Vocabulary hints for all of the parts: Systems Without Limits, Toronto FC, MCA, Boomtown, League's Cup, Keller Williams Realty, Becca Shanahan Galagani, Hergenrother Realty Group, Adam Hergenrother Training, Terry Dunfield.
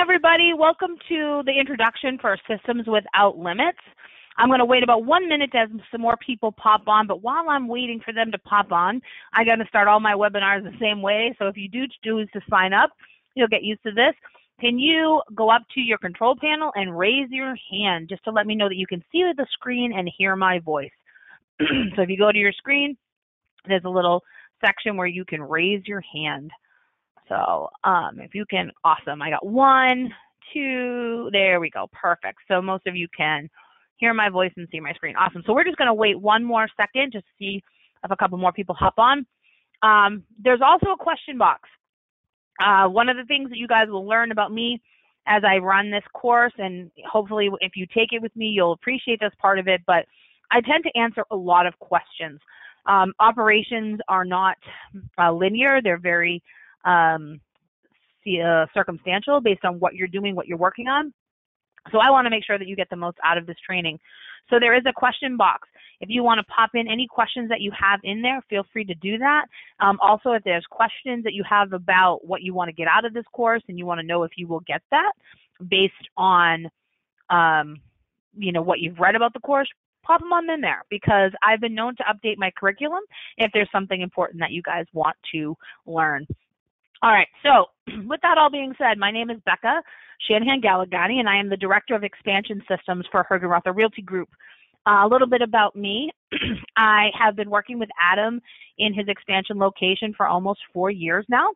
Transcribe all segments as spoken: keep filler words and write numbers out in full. everybody. Welcome to the introduction for Systems Without Limits. I'm going to wait about one minute as some more people pop on, but while I'm waiting for them to pop on, I'm going to start all my webinars the same way. So if you do choose to sign up, you'll get used to this. Can you go up to your control panel and raise your hand just to let me know that you can see the screen and hear my voice? So if you go to your screen, there's a little section where you can raise your hand. So um, if you can, awesome. I got one, two, there we go, perfect. So most of you can hear my voice and see my screen. Awesome. So we're just going to wait one more second just to see if a couple more people hop on. Um, there's also a question box. Uh, one of the things that you guys will learn about me as I run this course, and hopefully if you take it with me, you'll appreciate this part of it, but I tend to answer a lot of questions. Um, operations are not uh, linear. They're very um, uh, circumstantial based on what you're doing, what you're working on. So I want to make sure that you get the most out of this training. So there is a question box. If you want to pop in any questions that you have in there, feel free to do that. Um, also, if there's questions that you have about what you want to get out of this course and you want to know if you will get that based on um, you know, what you've read about the course, pop them on in there, because I've been known to update my curriculum if there's something important that you guys want to learn. All right, so with that all being said, my name is Becca Shanahan Galagani, and I am the Director of Expansion Systems for Hergenrother Realty Group. Uh, a little bit about me. I have been working with Adam in his expansion location for almost four years now.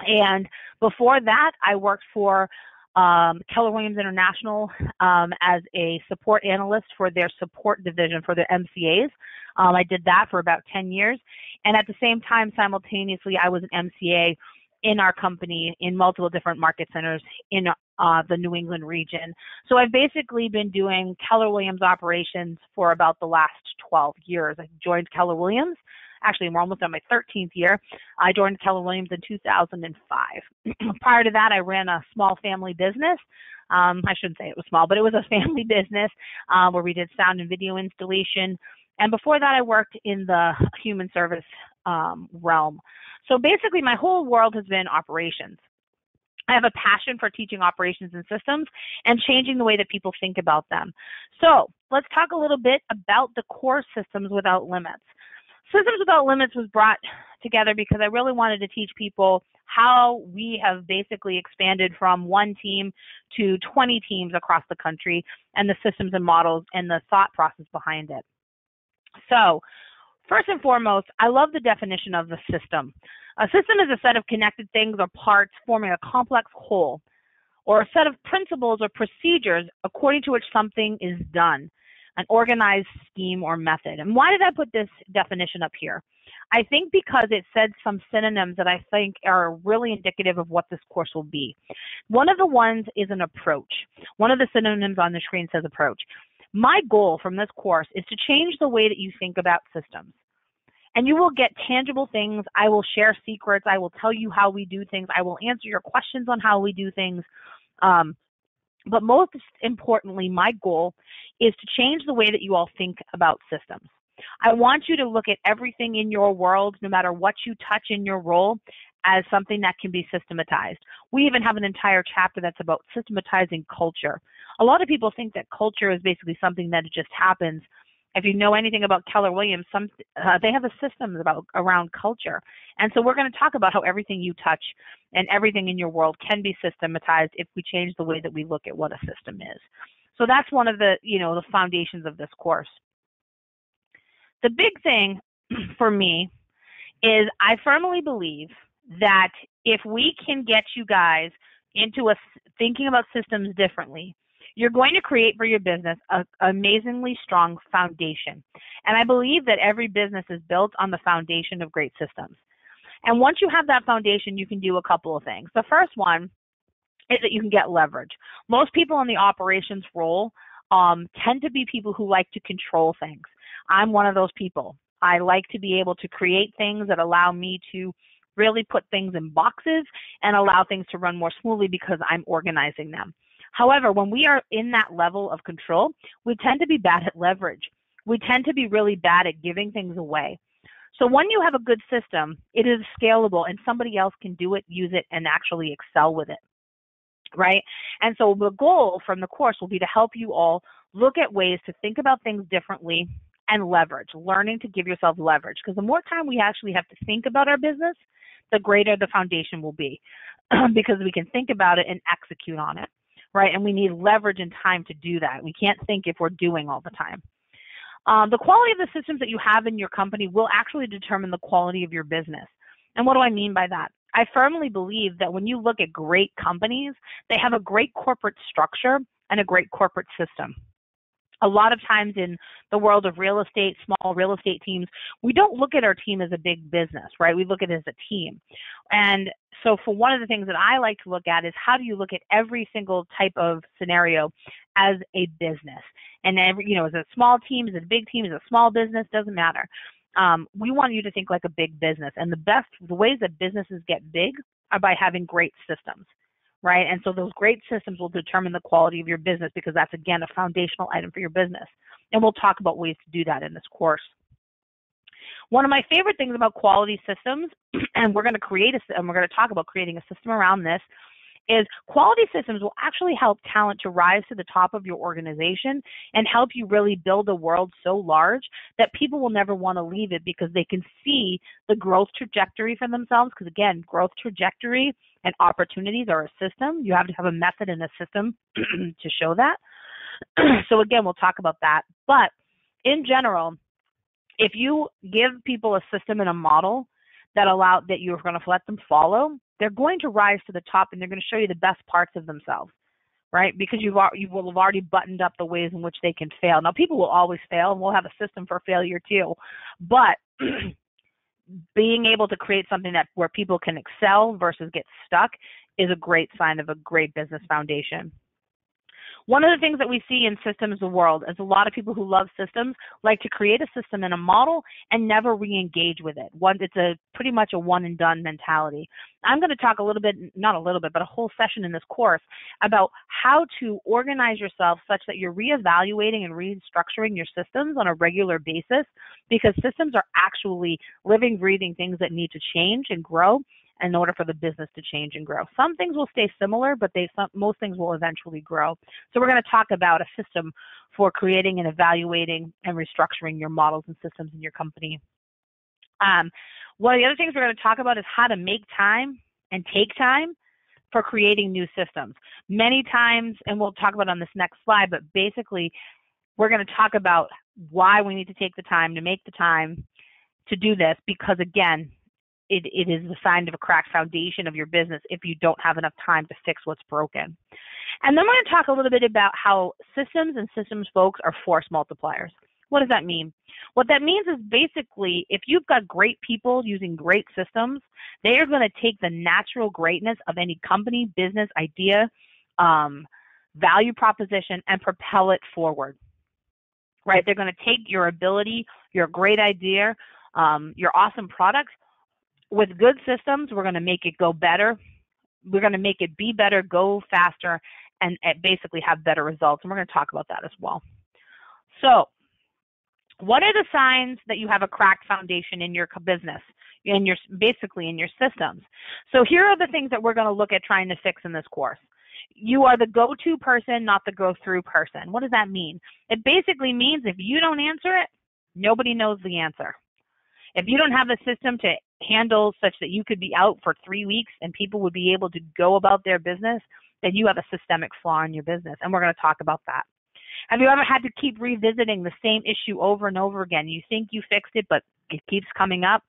And before that, I worked for Um, Keller Williams International um, as a support analyst for their support division for their M C As. Um, I did that for about ten years. And at the same time, simultaneously, I was an M C A in our company in multiple different market centers in uh, the New England region. So I've basically been doing Keller Williams operations for about the last twelve years. I joined Keller Williams. Actually, we're almost on my thirteenth year. I joined Keller Williams in two thousand five. Prior to that, I ran a small family business. Um, I shouldn't say it was small, but it was a family business uh, where we did sound and video installation. And before that, I worked in the human service um, realm. So basically, my whole world has been operations. I have a passion for teaching operations and systems and changing the way that people think about them. So let's talk a little bit about the course Systems Without Limits. Systems Without Limits was brought together because I really wanted to teach people how we have basically expanded from one team to twenty teams across the country, and the systems and models and the thought process behind it. So first and foremost, I love the definition of the system. A system is a set of connected things or parts forming a complex whole, or a set of principles or procedures according to which something is done. An organized scheme or method. And why did I put this definition up here? I think because it said some synonyms that I think are really indicative of what this course will be. One of the ones is an approach. One of the synonyms on the screen says approach. My goal from this course is to change the way that you think about systems. And you will get tangible things. I will share secrets. I will tell you how we do things. I will answer your questions on how we do things. Um, But most importantly, my goal is to change the way that you all think about systems. I want you to look at everything in your world, no matter what you touch in your role, as something that can be systematized. We even have an entire chapter that's about systematizing culture. A lot of people think that culture is basically something that just happens. If you know anything about Keller Williams, some, uh, they have a system about, around culture. And so we're going to talk about how everything you touch and everything in your world can be systematized if we change the way that we look at what a system is. So that's one of the, you know, the foundations of this course. The big thing for me is I firmly believe that if we can get you guys into a, thinking about systems differently, you're going to create for your business an amazingly strong foundation. And I believe that every business is built on the foundation of great systems. And once you have that foundation, you can do a couple of things. The first one is that you can get leverage. Most people in the operations role um, tend to be people who like to control things. I'm one of those people. I like to be able to create things that allow me to really put things in boxes and allow things to run more smoothly because I'm organizing them. However, when we are in that level of control, we tend to be bad at leverage. We tend to be really bad at giving things away. So when you have a good system, it is scalable and somebody else can do it, use it, and actually excel with it. right? And so the goal from the course will be to help you all look at ways to think about things differently and leverage, learning to give yourself leverage. Because the more time we actually have to think about our business, the greater the foundation will be because we can think about it and execute on it, right? And we need leverage and time to do that. We can't think if we're doing all the time. Um, the quality of the systems that you have in your company will actually determine the quality of your business. And what do I mean by that? I firmly believe that when you look at great companies, they have a great corporate structure and a great corporate system. A lot of times in the world of real estate, small real estate teams, we don't look at our team as a big business, right? We look at it as a team. And so for one of the things that I like to look at is how do you look at every single type of scenario as a business? And every, you know, is it a small team, is it a big team, is it a small business, doesn't matter. Um, we want you to think like a big business. And the best, the ways that businesses get big are by having great systems. Right? And so those great systems will determine the quality of your business because that's, again, a foundational item for your business. And we'll talk about ways to do that in this course. One of my favorite things about quality systems, and we're going to create a, and we're going to talk about creating a system around this, is quality systems will actually help talent to rise to the top of your organization and help you really build a world so large that people will never want to leave it because they can see the growth trajectory for themselves. Because again, growth trajectory and opportunities are a system. You have to have a method and a system to show that. So again, we'll talk about that. But in general, if you give people a system and a model that allow that you're going to let them follow, they're going to rise to the top and they're going to show you the best parts of themselves, right? Because you've, you will have already buttoned up the ways in which they can fail. Now, people will always fail and we'll have a system for failure too, but being able to create something that where people can excel versus get stuck is a great sign of a great business foundation. One of the things that we see in systems the world is a lot of people who love systems like to create a system and a model and never re-engage with it. One, it's a pretty much a one and done mentality. I'm going to talk a little bit, not a little bit, but a whole session in this course about how to organize yourself such that you're reevaluating and restructuring your systems on a regular basis, because systems are actually living, breathing things that need to change and grow in order for the business to change and grow. Some things will stay similar, but they some, most things will eventually grow. So we're going to talk about a system for creating and evaluating and restructuring your models and systems in your company. Um, one of the other things we're going to talk about is how to make time and take time for creating new systems. Many times, and we'll talk about on this next slide, but basically we're going to talk about why we need to take the time to make the time to do this, because again, It, it is a sign of a cracked foundation of your business if you don't have enough time to fix what's broken. And then we're going to talk a little bit about how systems and systems folks are force multipliers. What does that mean? What that means is basically if you've got great people using great systems, they are going to take the natural greatness of any company, business, idea, um, value proposition, and propel it forward. Right? They're going to take your ability, your great idea, um, your awesome products. With good systems, we're going to make it go better. We're going to make it be better, go faster, and, and basically have better results. And we're going to talk about that as well. So what are the signs that you have a cracked foundation in your business, in your, basically in your systems? So here are the things that we're going to look at trying to fix in this course. You are the go-to person, not the go-through person. What does that mean? It basically means if you don't answer it, nobody knows the answer. If you don't have a system to handle such that you could be out for three weeks and people would be able to go about their business, then you have a systemic flaw in your business. And we're going to talk about that. Have you ever had to keep revisiting the same issue over and over again? You think you fixed it, but it keeps coming up.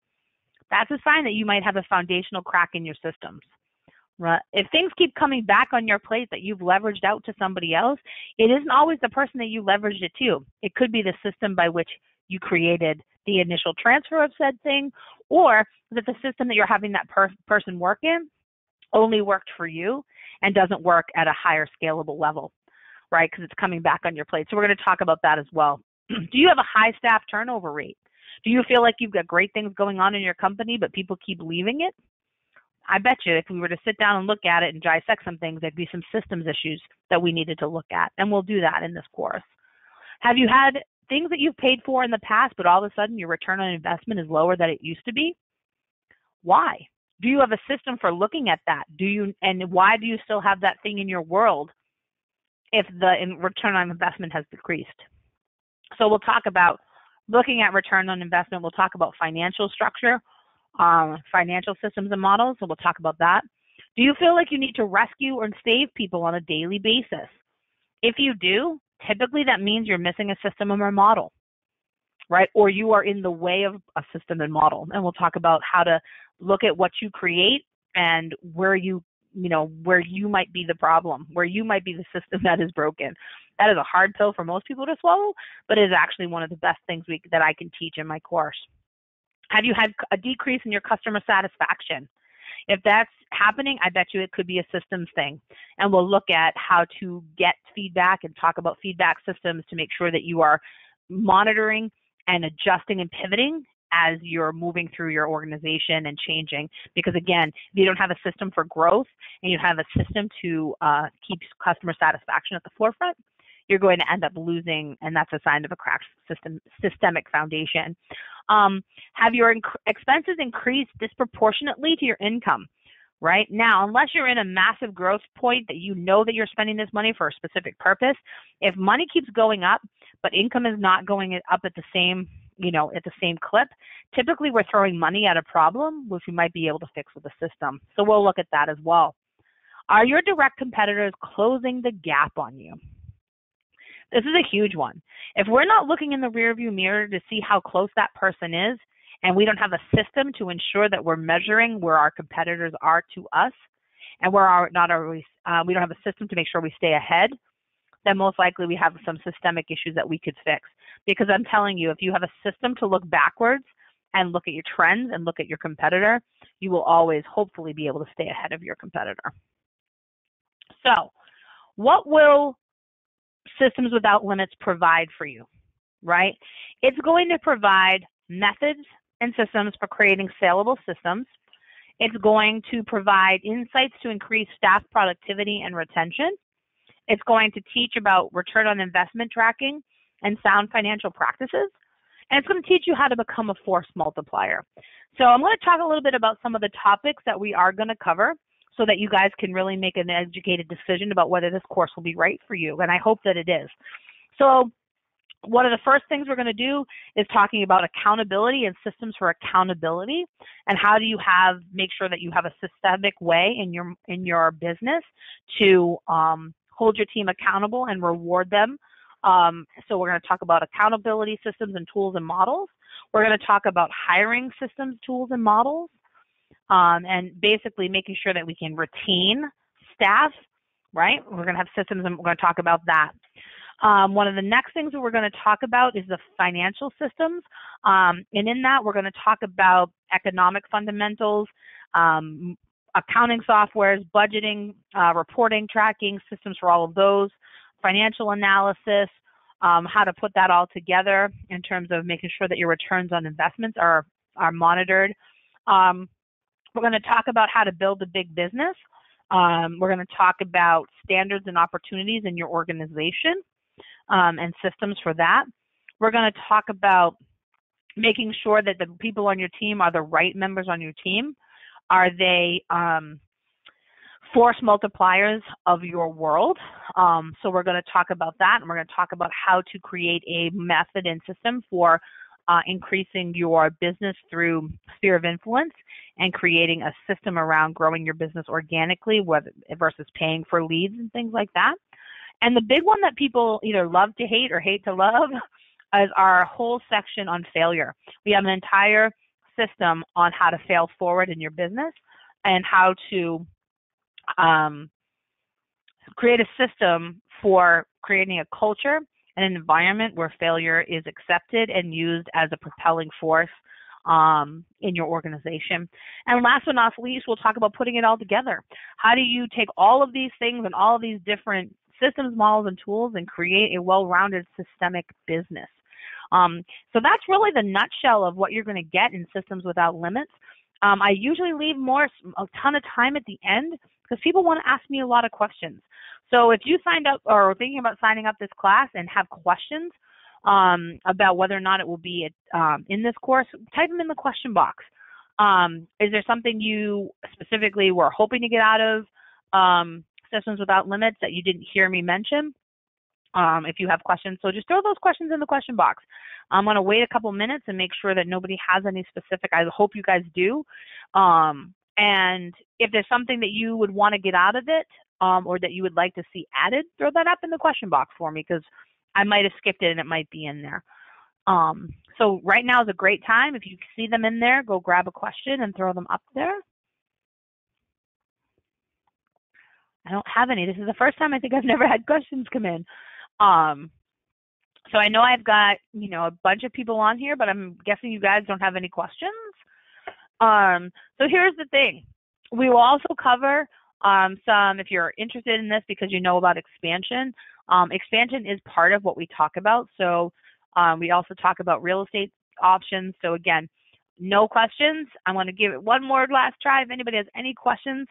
That's a sign that you might have a foundational crack in your systems. Right? If things keep coming back on your plate that you've leveraged out to somebody else, it isn't always the person that you leveraged it to. It could be the system by which you created the initial transfer of said thing, or that the system that you're having that per person work in only worked for you and doesn't work at a higher scalable level, right? Because it's coming back on your plate. So we're going to talk about that as well. Do you have a high staff turnover rate? Do you feel like you've got great things going on in your company, but people keep leaving it? I bet you if we were to sit down and look at it and dissect some things, there'd be some systems issues that we needed to look at. And we'll do that in this course. Have you had things that you've paid for in the past, but all of a sudden your return on investment is lower than it used to be? Why? Do you have a system for looking at that? Do you, and why do you still have that thing in your world if the in return on investment has decreased? So we'll talk about looking at return on investment. We'll talk about financial structure, um, financial systems and models. So we'll talk about that. Do you feel like you need to rescue or save people on a daily basis? If you do, typically that means you're missing a system or a model, right? Or you are in the way of a system and model. And we'll talk about how to look at what you create and where you, you know, where you might be the problem, where you might be the system that is broken. That is a hard pill for most people to swallow, but it is actually one of the best things we, that I can teach in my course. Have you had a decrease in your customer satisfaction? If that's happening, I bet you it could be a systems thing. And we'll look at how to get feedback and talk about feedback systems to make sure that you are monitoring and adjusting and pivoting as you're moving through your organization and changing. Because again, if you don't have a system for growth and you have a system to uh, keep customer satisfaction at the forefront, you're going to end up losing, and that's a sign of a cracked system, systemic foundation. Um, have your inc- expenses increased disproportionately to your income, right? Now, unless you're in a massive growth point that you know that you're spending this money for a specific purpose, if money keeps going up, but income is not going up at the same, you know, at the same clip, typically we're throwing money at a problem, which we might be able to fix with a system. So we'll look at that as well. Are your direct competitors closing the gap on you? This is a huge one. If we're not looking in the rearview mirror to see how close that person is, and we don't have a system to ensure that we're measuring where our competitors are to us, and we're not always, uh, we don't have a system to make sure we stay ahead, then most likely we have some systemic issues that we could fix. Because I'm telling you, if you have a system to look backwards and look at your trends and look at your competitor, you will always hopefully be able to stay ahead of your competitor. So what will Systems Without Limits provide for you, right? It's going to provide methods and systems for creating saleable systems. It's going to provide insights to increase staff productivity and retention. It's going to teach about return on investment tracking and sound financial practices. And it's going to teach you how to become a force multiplier. So I'm going to talk a little bit about some of the topics that we are going to cover, so that you guys can really make an educated decision about whether this course will be right for you. And I hope that it is. So one of the first things we're going to do is talking about accountability and systems for accountability, and how do you have, make sure that you have a systemic way in your, in your business to um, hold your team accountable and reward them. Um, so we're going to talk about accountability systems and tools and models. We're going to talk about hiring systems, tools, and models. Um, and basically making sure that we can retain staff, right? We're going to have systems, and we're going to talk about that. Um, one of the next things that we're going to talk about is the financial systems. Um, and in that, we're going to talk about economic fundamentals, um, accounting softwares, budgeting, uh, reporting, tracking, systems for all of those, financial analysis, um, how to put that all together in terms of making sure that your returns on investments are, are monitored. Um, We're going to talk about how to build a big business. Um, we're going to talk about standards and opportunities in your organization um, and systems for that. We're going to talk about making sure that the people on your team are the right members on your team. Are they um, force multipliers of your world? Um, so we're going to talk about that, and we're going to talk about how to create a method and system for Uh, increasing your business through sphere of influence and creating a system around growing your business organically whether, versus paying for leads and things like that. And the big one that people either love to hate or hate to love is our whole section on failure. We have an entire system on how to fail forward in your business and how to um, create a system for creating a culture and an environment where failure is accepted and used as a propelling force um, in your organization. And last but not least, we'll talk about putting it all together. How do you take all of these things and all of these different systems, models, and tools and create a well-rounded systemic business? Um, so that's really the nutshell of what you're going to get in Systems Without Limits. Um, I usually leave more a ton of time at the end because people want to ask me a lot of questions. So if you signed up or are thinking about signing up this class and have questions um, about whether or not it will be um, in this course, type them in the question box. Um, is there something you specifically were hoping to get out of um, Systems Without Limits that you didn't hear me mention? Um, if you have questions, so just throw those questions in the question box. I'm going to wait a couple minutes and make sure that nobody has any specific. I hope you guys do. Um, and if there's something that you would want to get out of it, um, or that you would like to see added, throw that up in the question box for me, because I might have skipped it and it might be in there. Um, so right now is a great time. If you see them in there, go grab a question and throw them up there. I don't have any. This is the first time I think I've never had questions come in. Um, so I know I've got, you know, a bunch of people on here, but I'm guessing you guys don't have any questions. Um, so here's the thing. We will also cover um, some, if you're interested in this because you know about expansion, um, expansion is part of what we talk about. So um, we also talk about real estate options. So again, no questions. I'm going to give it one more last try if anybody has any questions.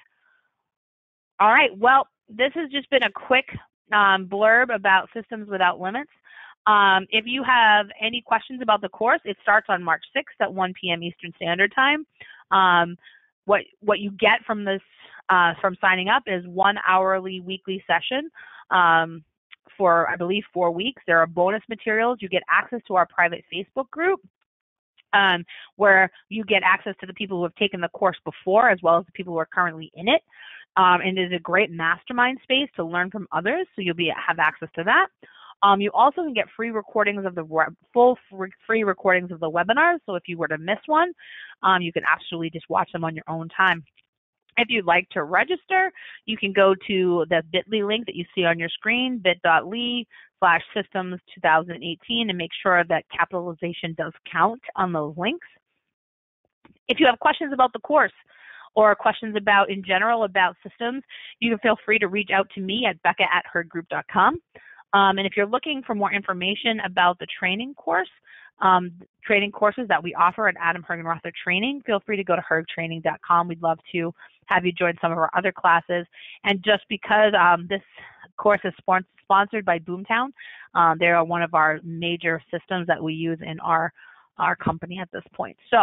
All right. Well, this has just been a quick Um, blurb about Systems Without Limits. Um, if you have any questions about the course, it starts on March sixth at one P M Eastern Standard Time. Um, what what you get from this uh, from signing up is one hourly weekly session um, for, I believe, four weeks. There are bonus materials. You get access to our private Facebook group, um, where you get access to the people who have taken the course before, as well as the people who are currently in it. Um, and it is a great mastermind space to learn from others, so you'll be have access to that. Um, you also can get free recordings of the web, full free recordings of the webinars. So if you were to miss one, um, you can actually just watch them on your own time. If you'd like to register, you can go to the bit dot L Y link that you see on your screen, bit dot L Y slash systems two thousand eighteen, and make sure that capitalization does count on those links. If you have questions about the course, or questions about, in general, about systems, you can feel free to reach out to me at Becca at herg group dot com. Um, and if you're looking for more information about the training course, um, training courses that we offer at Adam Hergenrother Training, feel free to go to herg training dot com. We'd love to have you join some of our other classes. And just because um, this course is spon sponsored by Boomtown, um, they are one of our major systems that we use in our our company at this point. So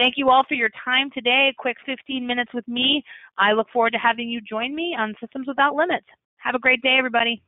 thank you all for your time today. A quick fifteen minutes with me. I look forward to having you join me on Systems Without Limits. Have a great day, everybody.